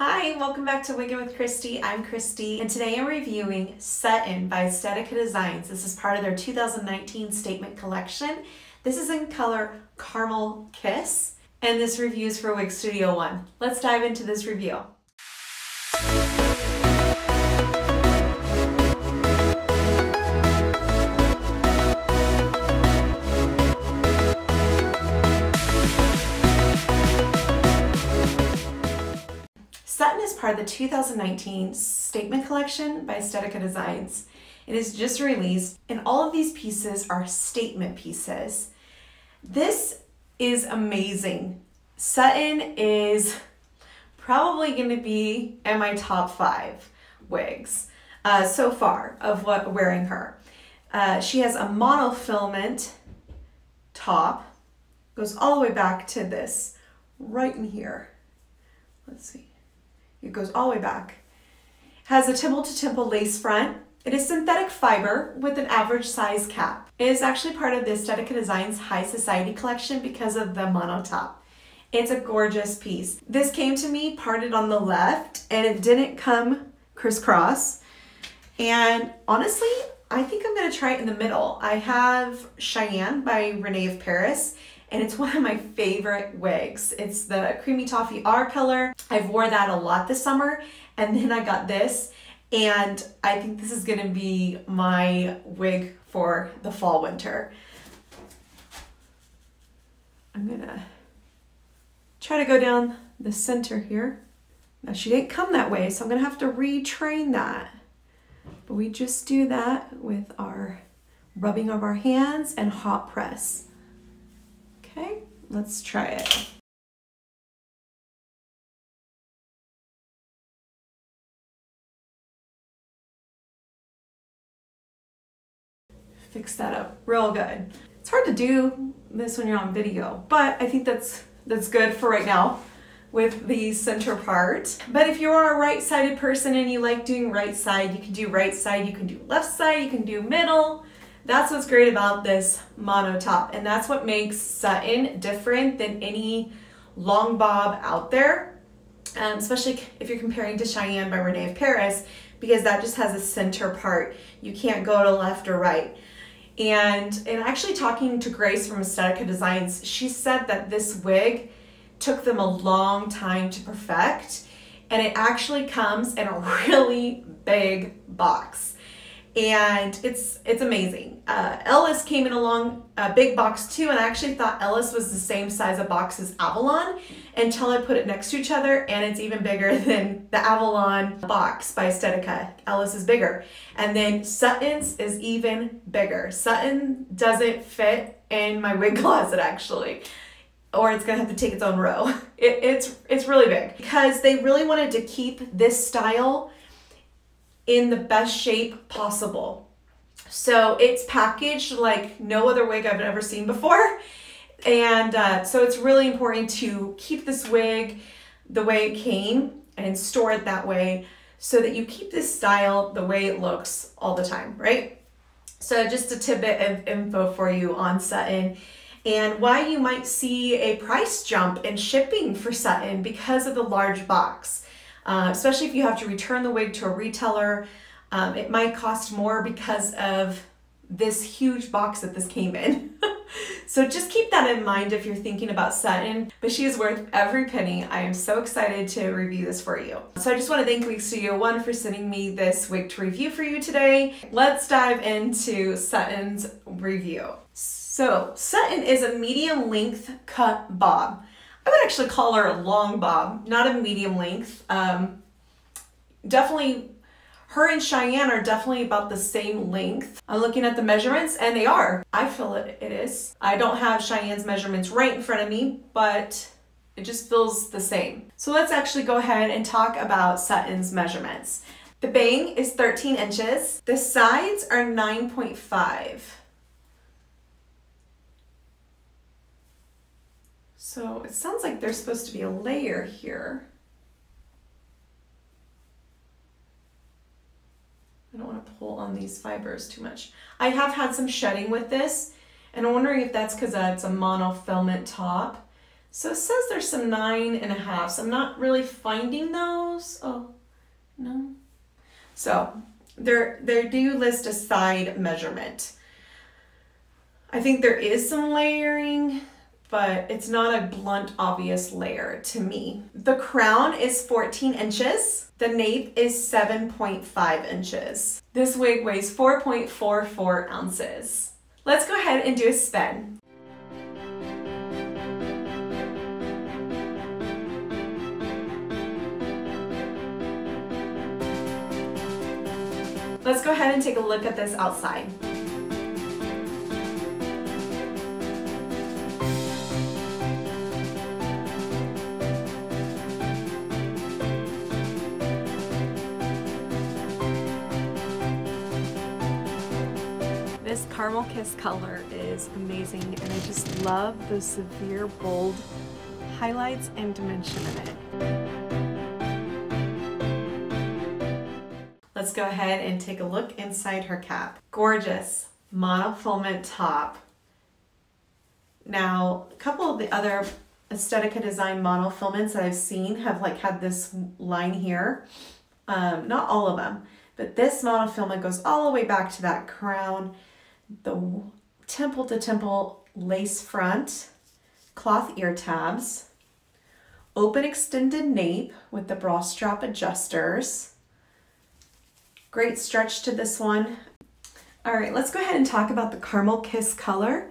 Hi, welcome back to Wiggin' with Christy. I'm Christy, and today I'm reviewing Sutton by Estetica Designs. This is part of their 2019 statement collection. This is in color Caramel Kiss, and this review is for Wig Studio 1. Let's dive into this review. Sutton is part of the 2019 statement collection by Estetica Designs. It is just released, and all of these pieces are statement pieces. This is amazing. Sutton is probably going to be in my top 5 wigs so far of what wearing her. She has a monofilament top, goes all the way back to this right in here. Let's see. It goes all the way back. Has a temple to temple lace front. It is synthetic fiber with an average size cap. It is actually part of the Estetica Designs High Society collection because of the mono top. It's a gorgeous piece. This came to me parted on the left, and it didn't come crisscross. And honestly, I think I'm gonna try it in the middle. I have Cheyenne by Renee of Paris, and it's one of my favorite wigs. It's the Creamy Toffee R color. I've worn that a lot this summer, and then I got this, and I think this is gonna be my wig for the fall winter. I'm gonna try to go down the center here. Now she didn't come that way, so I'm gonna have to retrain that. But we just do that with our rubbing of our hands and hot press. Okay, let's try it. Fix that up real good. It's hard to do this when you're on video, but I think that's good for right now with the center part. But if you are a right-sided person and you like doing right side, you can do right side, you can do left side, you can do middle. That's what's great about this mono top, and that's what makes Sutton different than any long bob out there, especially if you're comparing to Cheyenne by Renee of Paris, because that just has a center part. You can't go to left or right. And actually talking to Grace from Estetica Designs, she said that this wig took them a long time to perfect, and it actually comes in a really big box. And it's amazing. Ellis came in along a big box too, and I actually thought Ellis was the same size of box as Avalon until I put it next to each other, and it's even bigger than the Avalon box by Estetica. Ellis is bigger. And then Sutton's is even bigger. Sutton doesn't fit in my wig closet actually, or it's gonna have to take its own row. It's really big because they really wanted to keep this style in the best shape possible. So it's packaged like no other wig I've ever seen before. And so it's really important to keep this wig the way it came and store it that way so that you keep this style the way it looks all the time, right? So just a tidbit of info for you on Sutton and why you might see a price jump in shipping for Sutton because of the large box. Especially if you have to return the wig to a retailer, it might cost more because of this huge box that this came in. So just keep that in mind if you're thinking about Sutton, but she is worth every penny. I am so excited to review this for you. So I just want to thank Wig Studio 1 for sending me this wig to review for you today. Let's dive into Sutton's review. So Sutton is a medium length cut bob. I would actually call her a long bob, not a medium length. Definitely, her and Cheyenne are definitely about the same length. I'm looking at the measurements, and they are. I feel it is. I don't have Cheyenne's measurements right in front of me, but it just feels the same. So let's actually go ahead and talk about Sutton's measurements. The bang is 13 inches. The sides are 9.5. So it sounds like there's supposed to be a layer here. I don't want to pull on these fibers too much. I have had some shedding with this, and I'm wondering if that's because it's a monofilament top. So it says there's some 9.5s. I'm not really finding those. Oh, no. So they do list a side measurement. I think there is some layering, but it's not a blunt, obvious layer to me. The crown is 14 inches. The nape is 7.5 inches. This wig weighs 4.44 ounces. Let's go ahead and do a spin. Let's go ahead and take a look at this outside. This Caramel Kiss color is amazing, and I just love the severe, bold highlights and dimension in it. Let's go ahead and take a look inside her cap. Gorgeous monofilament top. Now, a couple of the other Estetica Design monofilments that I've seen have like had this line here. Not all of them, but this monofilament goes all the way back to that crown, the temple to temple lace front, cloth ear tabs, open extended nape with the bra strap adjusters. Great stretch to this one. All right, let's go ahead and talk about the Caramel Kiss color.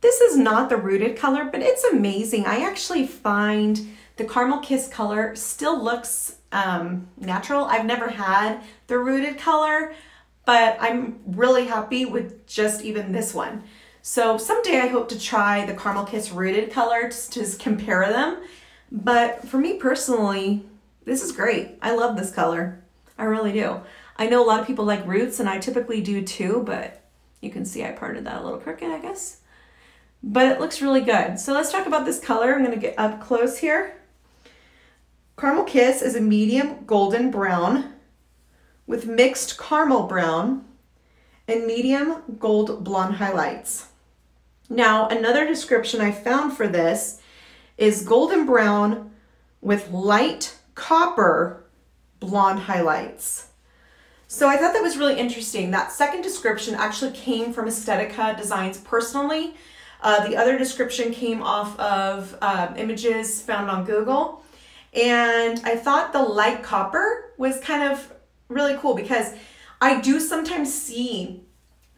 This is not the rooted color, but it's amazing. I actually find the Caramel Kiss color still looks natural. I've never had the rooted color, but I'm really happy with just even this one. So someday I hope to try the Caramel Kiss rooted color just to compare them. But for me personally, this is great. I love this color. I really do. I know a lot of people like roots, and I typically do too, but you can see I parted that a little crooked, I guess. But it looks really good. So let's talk about this color. I'm gonna get up close here. Caramel Kiss is a medium golden brown with mixed caramel brown and medium gold blonde highlights. Now, another description I found for this is golden brown with light copper blonde highlights. So I thought that was really interesting. That second description actually came from Estetica Designs personally. The other description came off of images found on Google. And I thought the light copper was kind of really cool because I do sometimes see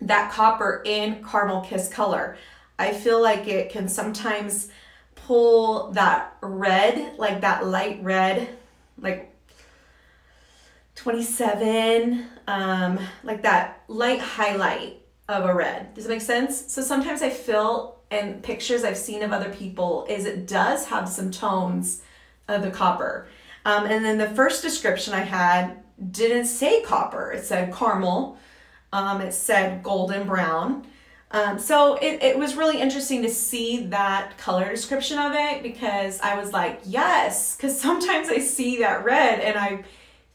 that copper in Caramel Kiss color. I feel like it can sometimes pull that red, like that light red, like 27, like that light highlight of a red. Does it make sense? So sometimes I feel in pictures I've seen of other people is it does have some tones of the copper. And then the first description I had didn't say copper. It said caramel. It said golden brown. So it was really interesting to see that color description of it because I was like, yes, because sometimes I see that red and I'm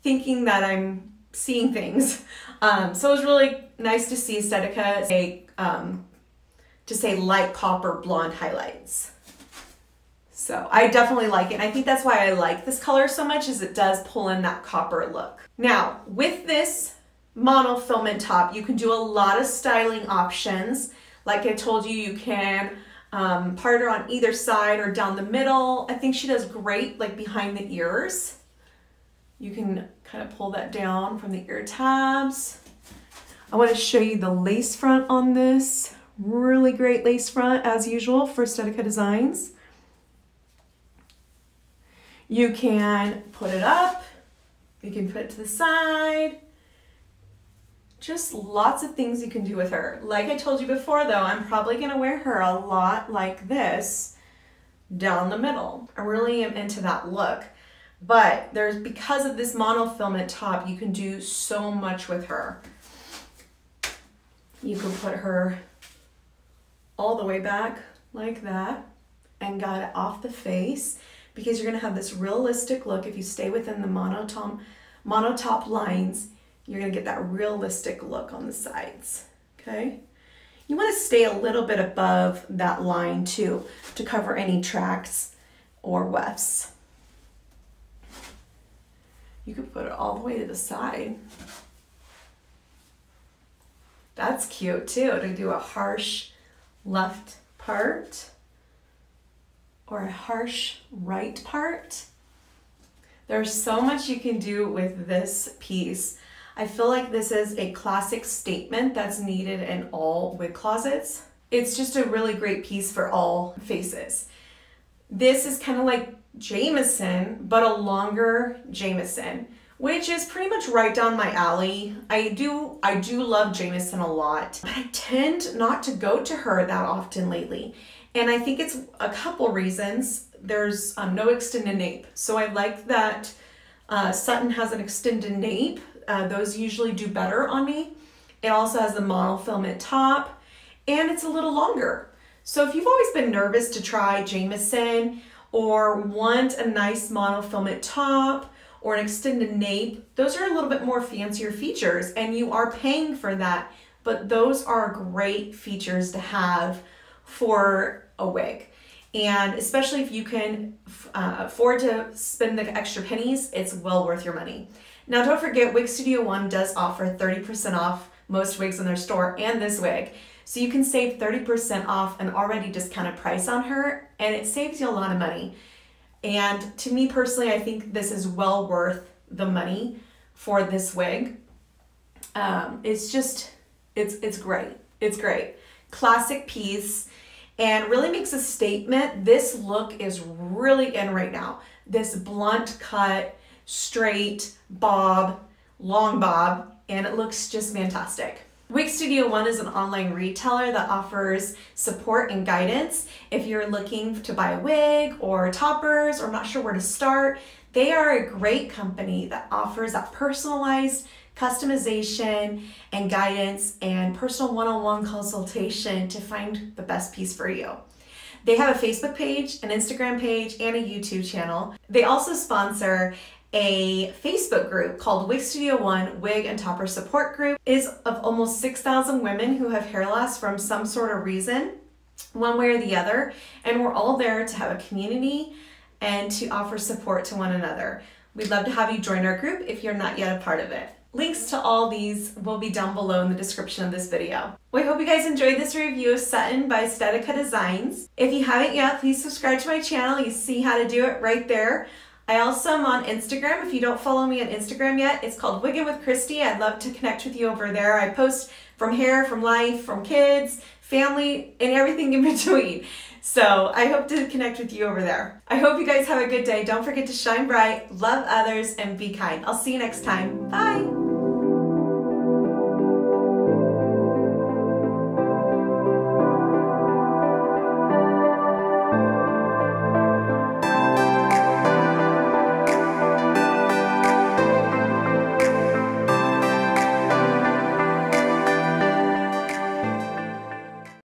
thinking that I'm seeing things. So it was really nice to see Estetica say, to say light copper blonde highlights. So I definitely like it. And I think that's why I like this color so much is it does pull in that copper look. Now with this monofilament top, you can do a lot of styling options. Like I told you, you can part her on either side or down the middle. I think she does great like behind the ears. You can kind of pull that down from the ear tabs. I want to show you the lace front on this. Really great lace front as usual for Estetica Designs. You can put it up. You can put it to the side. Just lots of things you can do with her. Like I told you before though, I'm probably going to wear her a lot like this down the middle. I really am into that look. But there's, because of this monofilament top, you can do so much with her. You can put her all the way back like that and got it off the face because you're going to have this realistic look. If you stay within the monotop lines, you're going to get that realistic look on the sides, okay? You want to stay a little bit above that line too to cover any tracks or wefts. You could put it all the way to the side. That's cute too, to do a harsh left part or a harsh right part. There's so much you can do with this piece. I feel like this is a classic statement that's needed in all wig closets. It's just a really great piece for all faces. This is kind of like Jamison, but a longer Jamison, which is pretty much right down my alley. I do love Jamison a lot, but I tend not to go to her that often lately. And I think it's a couple reasons. There's no extended nape. So I like that Sutton has an extended nape. Those usually do better on me. It also has the monofilament top and it's a little longer. So if you've always been nervous to try Jamison or want a nice monofilament top or an extended nape, those are a little bit more fancier features and you are paying for that, but those are great features to have for a wig. And especially if you can afford to spend the extra pennies, it's well worth your money. Now don't forget, Wig Studio 1 does offer 30% off most wigs in their store and this wig. So you can save 30% off an already discounted price on her, and it saves you a lot of money. And to me personally, I think this is well worth the money for this wig. It's just, it's great. It's great. Classic piece, and really makes a statement. This look is really in right now. This blunt cut, straight bob, long bob, and it looks just fantastic. Wig Studio 1 is an online retailer that offers support and guidance. If you're looking to buy a wig or toppers or not sure where to start, they are a great company that offers that personalized customization and guidance and personal one-on-one consultation to find the best piece for you. They have a Facebook page, an Instagram page, and a YouTube channel. They also sponsor a Facebook group called Wig Studio 1 Wig and Topper Support Group. It is of almost 6,000 women who have hair loss from some sort of reason, one way or the other, and we're all there to have a community and to offer support to one another. We'd love to have you join our group if you're not yet a part of it. Links to all these will be down below in the description of this video. We hope you guys enjoyed this review of Sutton by Estetica Designs. If you haven't yet, please subscribe to my channel. You see how to do it right there. I also am on Instagram. If you don't follow me on Instagram yet, it's called Wiggin' with Christy. I'd love to connect with you over there. I post from hair, from life, from kids, family, and everything in between. So I hope to connect with you over there. I hope you guys have a good day. Don't forget to shine bright, love others, and be kind. I'll see you next time. Bye.